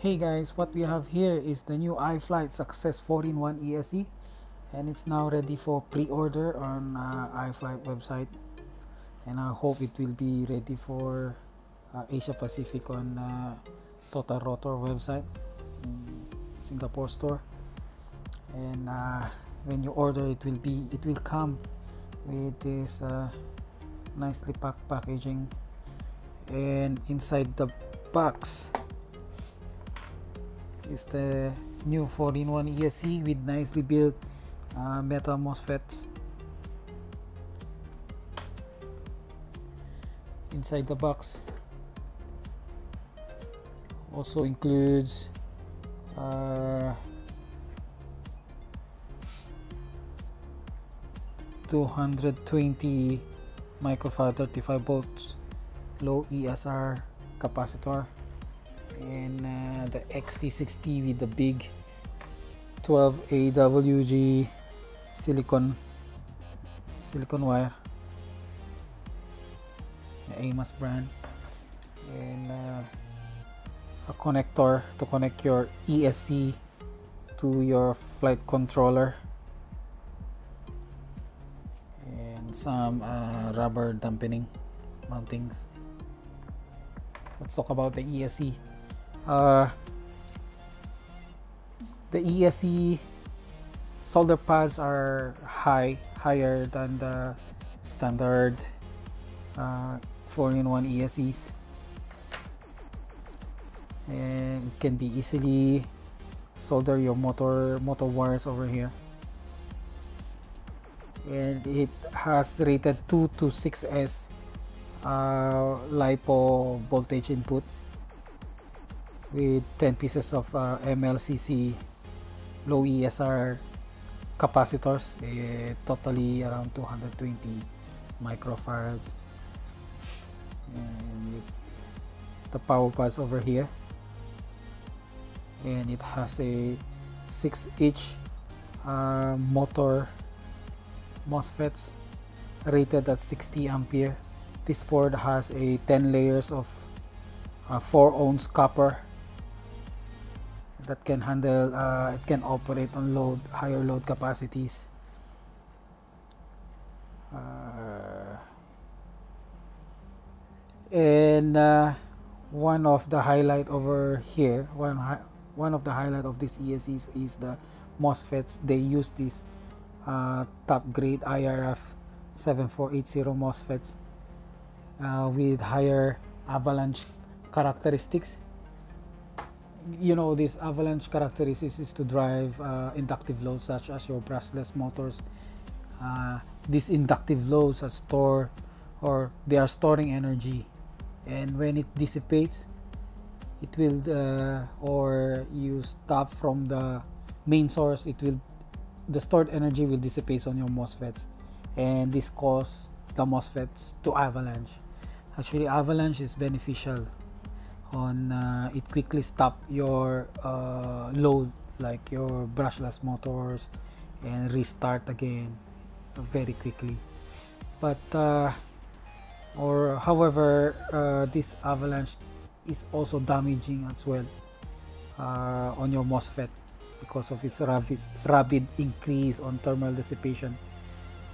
Hey guys, what we have here is the new iFlight Success 4-in-1 ESC, and it's now ready for pre-order on iFlight website, and I hope it will be ready for Asia Pacific on TotalRotor website, Singapore store. And when you order, it will come with this nicely packed packaging, and inside the box is the new 4-in-1 ESC with nicely built metal MOSFETs. Inside the box also includes a 220 microfarad 35 volts low ESR capacitor, and the XT60 with the big 12 AWG silicon wire, the Amos brand, and a connector to connect your ESC to your flight controller, and some rubber dampening mountings. Let's talk about the ESC. The ESC solder pads are higher than the standard 4-in-1 ESCs, and you can be easily solder your motor wires over here. And it has rated 2 to 6S LiPo voltage input with 10 pieces of MLCC low ESR capacitors, totally around 220 microfarads. And the power pads over here, and it has a 6-inch motor MOSFETs rated at 60 ampere. This board has a 10 layers of 4 ounce copper that can handle, it can operate on higher load capacities. One of the highlight over here, one of the highlight of this ESCs is the MOSFETs. They use this top grade IRF 7480 MOSFETs with higher avalanche characteristics. You know, this avalanche characteristics is to drive inductive loads such as your brushless motors. These inductive loads are storing energy, and when it dissipates, it will or you stop from the main source, the stored energy will dissipate on your MOSFETs, and this causes the MOSFETs to avalanche. Actually, avalanche is beneficial on it quickly stop your load like your brushless motors and restart again very quickly. But however this avalanche is also damaging as well on your MOSFET because of its rapid increase on thermal dissipation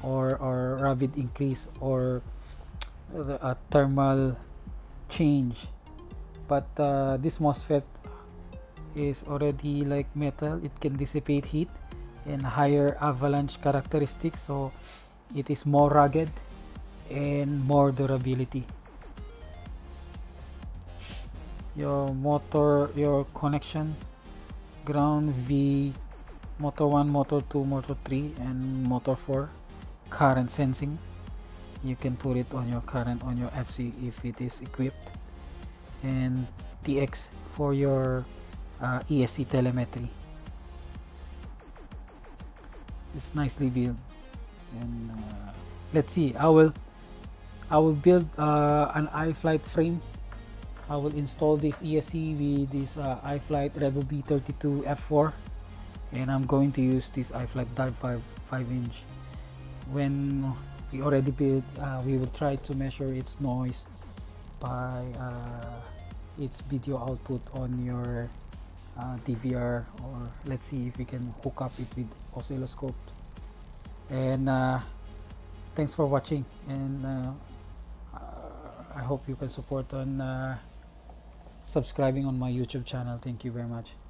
or rapid increase or thermal change. But this MOSFET is already like metal, it can dissipate heat and higher avalanche characteristics, so it is more rugged and more durability. Your connection: ground V, motor 1, motor 2, motor 3, and motor 4. Current sensing, you can put it on your current on your FC if it is equipped, and TX for your ESC telemetry. It's nicely built, and let's see. I will build an iFlight frame. I will install this ESC with this iFlight Rebel B32F4, and I'm going to use this iFlight Dive 5 inch. When we already build, we will try to measure its noise by its video output on your DVR, or let's see if we can hook up it with oscilloscope. And thanks for watching, and I hope you can support on subscribing on my YouTube channel. Thank you very much.